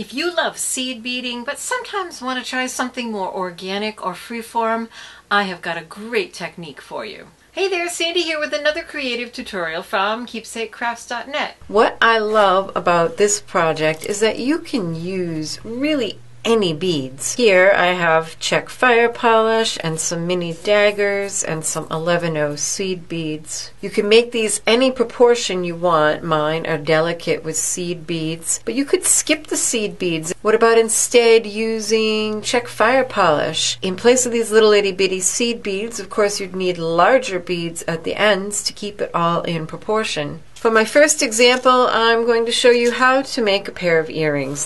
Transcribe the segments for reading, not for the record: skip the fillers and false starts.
If you love seed beading but sometimes want to try something more organic or freeform, I have got a great technique for you. Hey there, Sandy here with another creative tutorial from keepsakecrafts.net. What I love about this project is that you can use really any beads. Here I have Czech fire polish and some mini daggers and some 11-0 seed beads. You can make these any proportion you want. Mine are delicate with seed beads, but you could skip the seed beads. What about instead using Czech fire polish? In place of these little itty bitty seed beads, of course you'd need larger beads at the ends to keep it all in proportion. For my first example, I'm going to show you how to make a pair of earrings.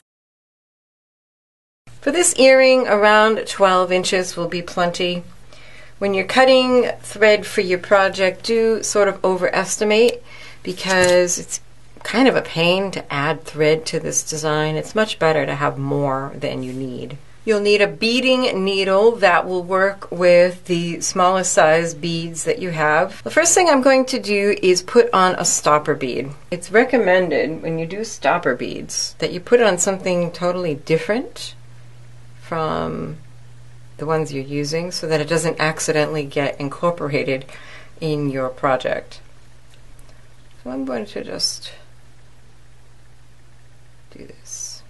For this earring, around 12 inches will be plenty. When you're cutting thread for your project, do sort of overestimate because it's kind of a pain to add thread to this design. It's much better to have more than you need. You'll need a beading needle that will work with the smallest size beads that you have. The first thing I'm going to do is put on a stopper bead. It's recommended when you do stopper beads that you put on something totally different from the ones you're using so that it doesn't accidentally get incorporated in your project. So I'm going to just do this,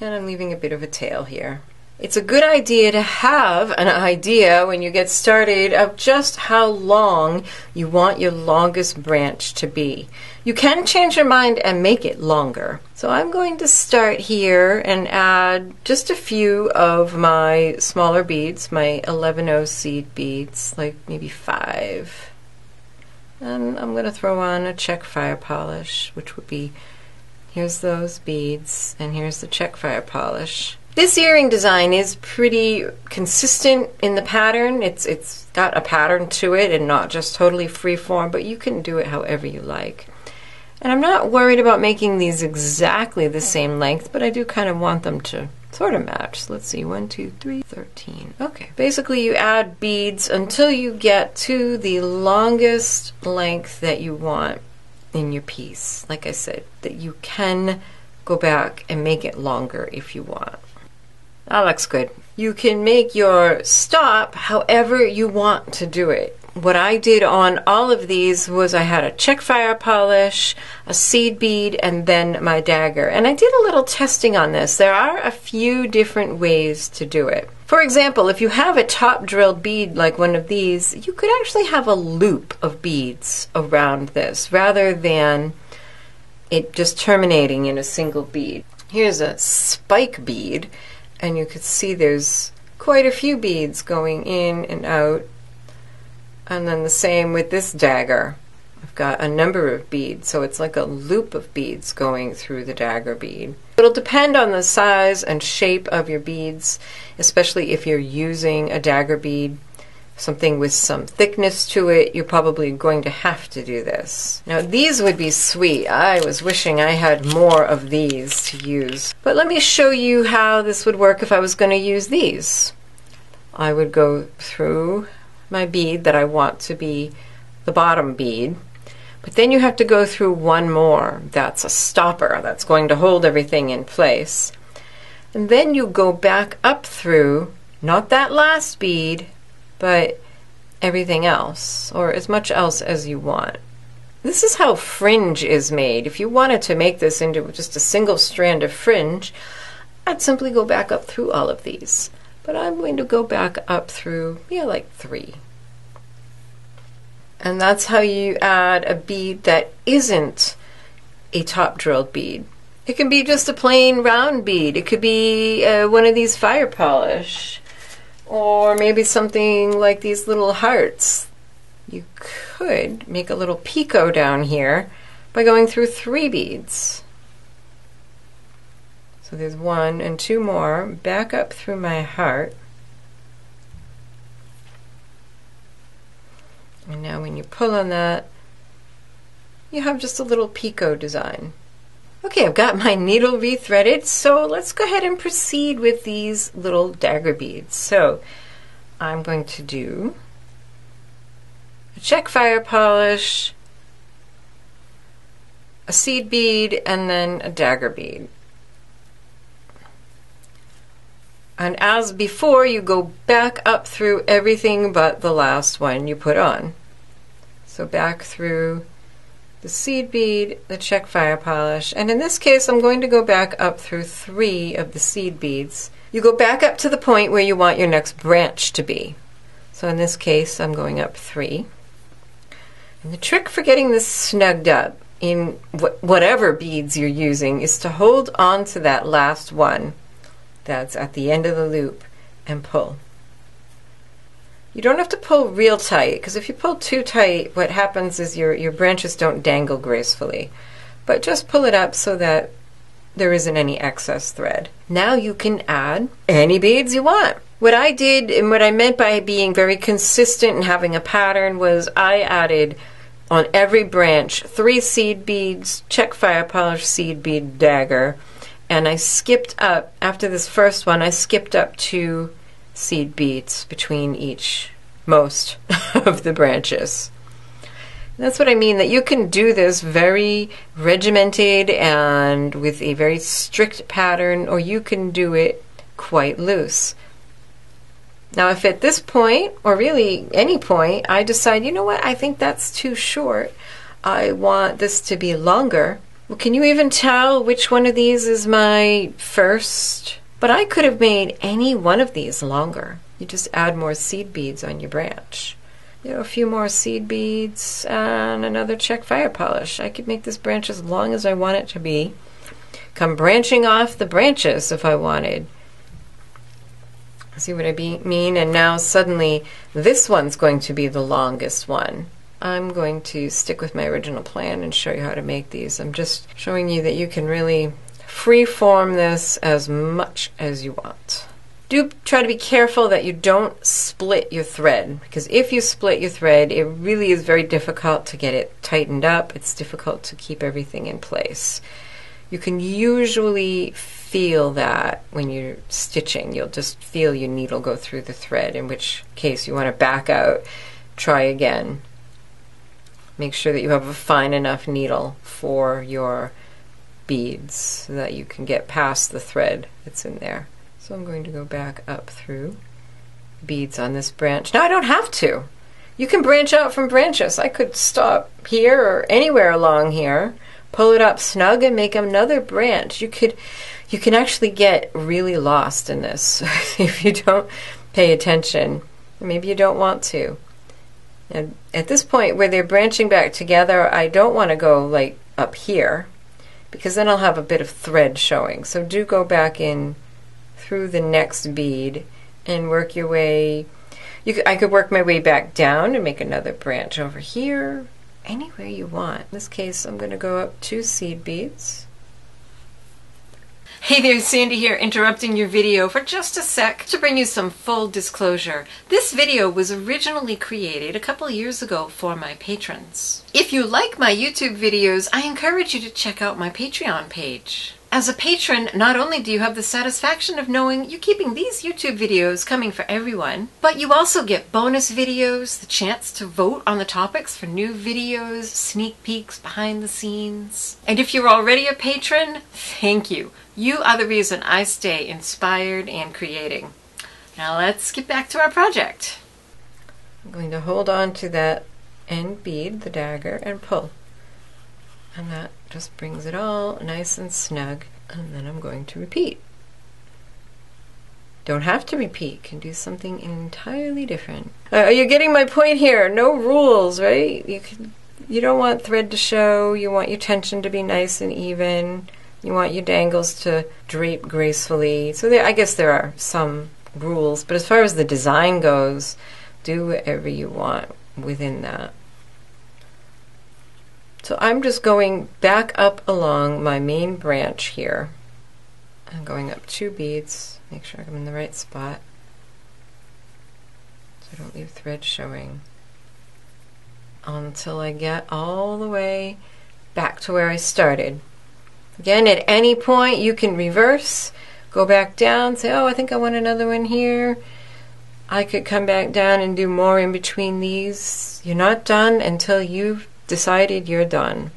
and I'm leaving a bit of a tail here. It's a good idea to have an idea when you get started of just how long you want your longest branch to be. You can change your mind and make it longer. So I'm going to start here and add just a few of my smaller beads, my 11-0 seed beads, like maybe 5. And I'm going to throw on a Czech fire polish, which would be, here's those beads, and here's the Czech fire polish. This earring design is pretty consistent in the pattern. It's got a pattern to it and not just totally freeform, but you can do it however you like. And I'm not worried about making these exactly the same length, but I do kind of want them to sort of match. So let's see, 1, 2, 3, 13. Okay, basically you add beads until you get to the longest length that you want in your piece. Like I said, that you can go back and make it longer if you want. That looks good. You can make your stop however you want to do it. What I did on all of these was I had a Czech fire polish, a seed bead, and then my dagger. And I did a little testing on this. There are a few different ways to do it. For example, if you have a top drilled bead like one of these, you could actually have a loop of beads around this rather than it just terminating in a single bead. Here's a spike bead. And you could see there's quite a few beads going in and out. And then the same with this dagger. I've got a number of beads, so it's like a loop of beads going through the dagger bead. It'll depend on the size and shape of your beads, especially if you're using a dagger bead, something with some thickness to it. You're probably going to have to do this. Now these would be sweet. I was wishing I had more of these to use. But let me show you how this would work if I was going to use these. I would go through my bead that I want to be the bottom bead, but then you have to go through one more. That's a stopper. That's going to hold everything in place. And then you go back up through, not that last bead, but everything else, or as much else as you want. This is how fringe is made. If you wanted to make this into just a single strand of fringe, I'd simply go back up through all of these. But I'm going to go back up through, yeah, like 3. And that's how you add a bead that isn't a top drilled bead. It can be just a plain round bead. It could be one of these fire polish, or maybe something like these little hearts. You could make a little picot down here by going through 3 beads. So there's 1 and 2 more. Back up through my heart. And now when you pull on that, you have just a little picot design. Okay, I've got my needle rethreaded, so let's go ahead and proceed with these little dagger beads. So I'm going to do a Czech fire polish, a seed bead, and then a dagger bead. And as before, you go back up through everything but the last one you put on. So back through the seed bead, the Czech fire polish, and in this case I'm going to go back up through 3 of the seed beads. You go back up to the point where you want your next branch to be. So in this case I'm going up 3. And the trick for getting this snugged up in whatever beads you're using is to hold on to that last one that's at the end of the loop and pull. You don't have to pull real tight, because if you pull too tight, what happens is your branches don't dangle gracefully. But just pull it up so that there isn't any excess thread. Now you can add any beads you want. What I did, and what I meant by being very consistent and having a pattern, was I added on every branch 3 seed beads, Czech fire polish, seed bead, dagger, and I skipped up, after this first one, I skipped up 2 seed beads between most of the branches. And that's what I mean, that you can do this very regimented and with a very strict pattern, or you can do it quite loose. Now if at this point, or really any point, I decide, you know what, I think that's too short, I want this to be longer. Well, can you even tell which one of these is my first? But I could have made any one of these longer. You just add more seed beads on your branch. You know, a few more seed beads and another Czech fire polish. I could make this branch as long as I want it to be. Come branching off the branches if I wanted. See what I mean? And now suddenly this one's going to be the longest one. I'm going to stick with my original plan and show you how to make these. I'm just showing you that you can really freeform this as much as you want. Do try to be careful that you don't split your thread, because if you split your thread, it really is very difficult to get it tightened up. It's difficult to keep everything in place. You can usually feel that when you're stitching. You'll just feel your needle go through the thread, in which case you want to back out, try again. Make sure that you have a fine enough needle for your beads so that you can get past the thread that's in there. So I'm going to go back up through beads on this branch. Now I don't have to. You can branch out from branches. I could stop here or anywhere along here, pull it up snug and make another branch. You can actually get really lost in this if you don't pay attention. Maybe you don't want to. And at this point where they're branching back together, I don't want to go like up here, because then I'll have a bit of thread showing. So do go back in through the next bead and work your way. I could work my way back down and make another branch over here, anywhere you want. In this case, I'm going to go up 2 seed beads. Hey there, Sandy here, interrupting your video for just a sec to bring you some full disclosure. This video was originally created a couple years ago for my patrons. If you like my YouTube videos, I encourage you to check out my Patreon page. As a patron, not only do you have the satisfaction of knowing you're keeping these YouTube videos coming for everyone, but you also get bonus videos, the chance to vote on the topics for new videos, sneak peeks, behind the scenes. And if you're already a patron, thank you. You are the reason I stay inspired and creating. Now let's get back to our project. I'm going to hold on to that end bead, the dagger, and pull. And that just brings it all nice and snug, and then I'm going to repeat. Don't have to repeat, can do something entirely different. Are you getting my point here? No rules, right? You don't want thread to show, you want your tension to be nice and even, you want your dangles to drape gracefully. So I guess there are some rules, but as far as the design goes, do whatever you want within that. So I'm just going back up along my main branch here. I'm going up 2 beads, make sure I'm in the right spot so I don't leave thread showing, until I get all the way back to where I started. Again, at any point you can reverse, go back down, say, oh, I think I want another one here. I could come back down and do more in between these. You're not done until you've decided you're done.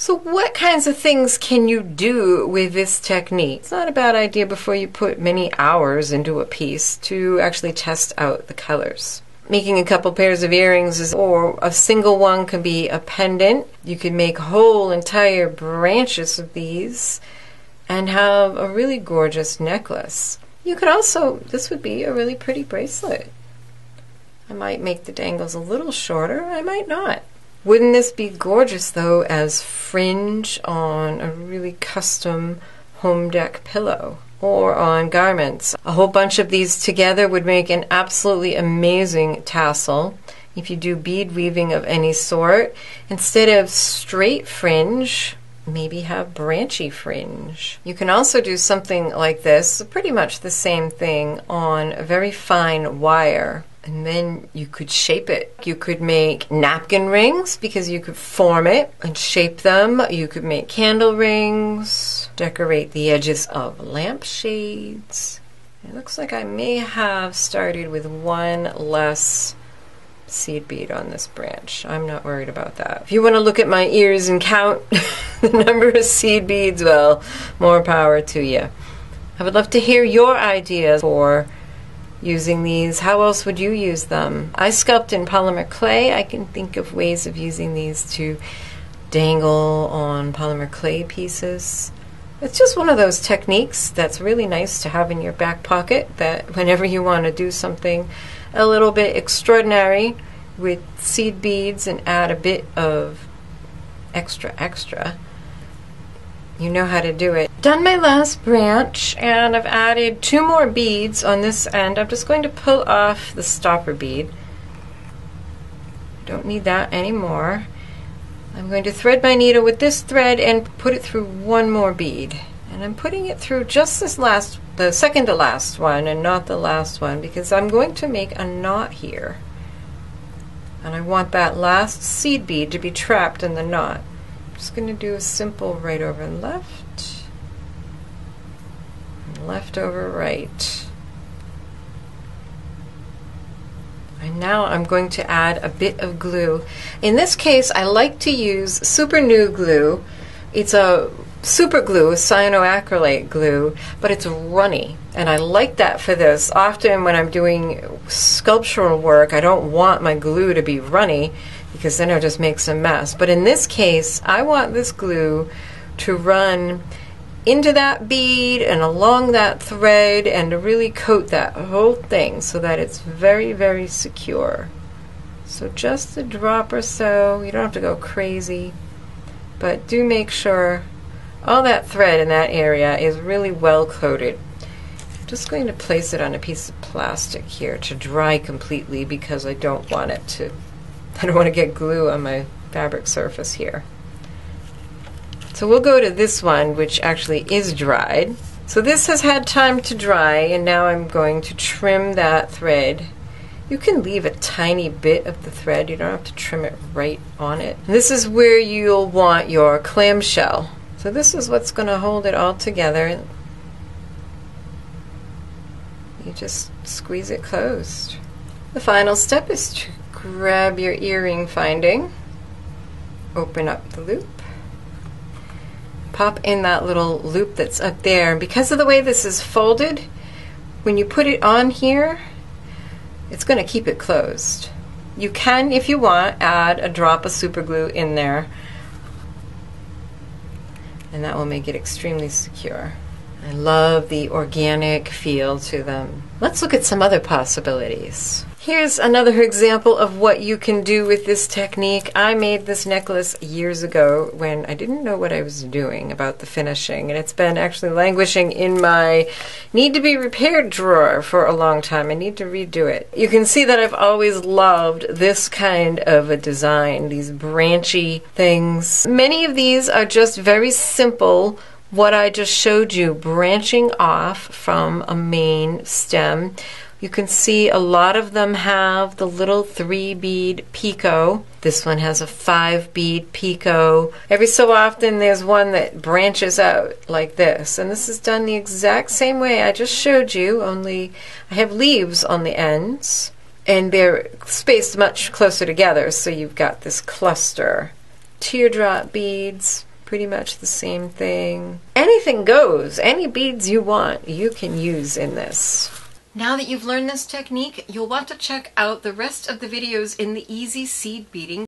So what kinds of things can you do with this technique? It's not a bad idea before you put many hours into a piece to actually test out the colors. Making a couple pairs of earrings or a single one can be a pendant. You can make whole entire branches of these and have a really gorgeous necklace. You could also, this would be a really pretty bracelet. I might make the dangles a little shorter, I might not. Wouldn't this be gorgeous though as fringe on a really custom home deck pillow? Or on garments. A whole bunch of these together would make an absolutely amazing tassel. If you do bead weaving of any sort, instead of straight fringe, maybe have branchy fringe. You can also do something like this, pretty much the same thing, on a very fine wire. And then you could shape it. You could make napkin rings because you could form it and shape them. You could make candle rings, decorate the edges of lampshades. It looks like I may have started with one less seed bead on this branch. I'm not worried about that. If you want to look at my ears and count the number of seed beads, well, more power to you. I would love to hear your ideas for using these. How else would you use them? I sculpt in polymer clay. I can think of ways of using these to dangle on polymer clay pieces. It's just one of those techniques that's really nice to have in your back pocket, that whenever you want to do something a little bit extraordinary with seed beads and add a bit of extra, you know how to do it. Done my last branch, and I've added two more beads on this end. I'm just going to pull off the stopper bead. Don't need that anymore. I'm going to thread my needle with this thread and put it through one more bead. And I'm putting it through just this last, the second to last one, and not the last one, because I'm going to make a knot here. And I want that last seed bead to be trapped in the knot. Just going to do a simple right over left, and left over right. And now I'm going to add a bit of glue. In this case, I like to use super new glue. It's a super glue, cyanoacrylate glue, but it's runny, and I like that for this. Often when I'm doing sculptural work, I don't want my glue to be runny, because then it just makes a mess. But in this case, I want this glue to run into that bead and along that thread and to really coat that whole thing so that it's very, very secure. So just a drop or so. You don't have to go crazy, but do make sure all that thread in that area is really well coated. I'm just going to place it on a piece of plastic here to dry completely, because I don't want it to, I don't want to get glue on my fabric surface here. So we'll go to this one, which actually is dried. So this has had time to dry, and now I'm going to trim that thread. You can leave a tiny bit of the thread. You don't have to trim it right on it. And this is where you'll want your clamshell. So this is what's going to hold it all together. You just squeeze it closed. The final step is to grab your earring finding, open up the loop, pop in that little loop that's up there. And because of the way this is folded, when you put it on here, it's going to keep it closed. You can, if you want, add a drop of super glue in there, and that will make it extremely secure. I love the organic feel to them. Let's look at some other possibilities. Here's another example of what you can do with this technique. I made this necklace years ago when I didn't know what I was doing about the finishing, and it's been actually languishing in my need to be repaired drawer for a long time. I need to redo it. You can see that I've always loved this kind of a design, these branchy things. Many of these are just very simple, what I just showed you, branching off from a main stem. You can see a lot of them have the little 3-bead picot. This one has a 5-bead picot. Every so often there's one that branches out like this, and this is done the exact same way I just showed you, only I have leaves on the ends, and they're spaced much closer together, so you've got this cluster. Teardrop beads, pretty much the same thing. Anything goes. Any beads you want, you can use in this. Now that you've learned this technique, you'll want to check out the rest of the videos in the easy seed beading